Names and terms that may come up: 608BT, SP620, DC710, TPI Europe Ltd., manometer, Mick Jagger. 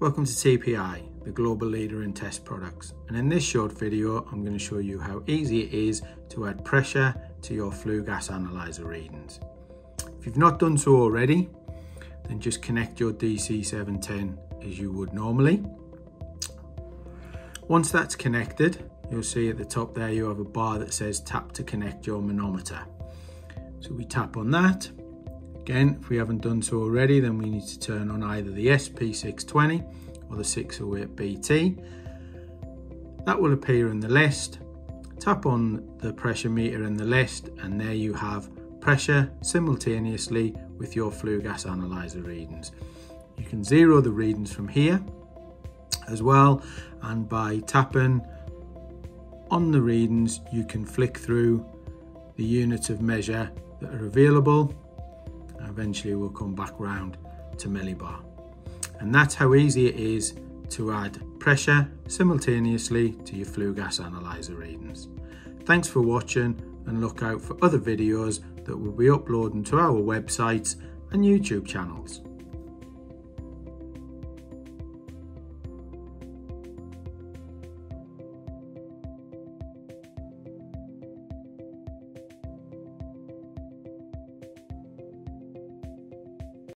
Welcome to TPI, the global leader in test products, and in this short video I'm going to show you how easy it is to add pressure to your flue gas analyzer readings. If you've not done so already, then just connect your DC710 as you would normally. Once that's connected, you'll see at the top there you have a bar that says tap to connect your manometer. So we tap on that. Again, if we haven't done so already, then we need to turn on either the SP620 or the 608BT. That will appear in the list. Tap on the pressure meter in the list, and there you have pressure simultaneously with your flue gas analyzer readings. You can zero the readings from here as well, and by tapping on the readings, you can flick through the units of measure that are available. Eventually we'll come back round to millibar, and that's how easy it is to add pressure simultaneously to your flue gas analyzer readings. Thanks for watching, and look out for other videos that we'll be uploading to our websites and YouTube channels.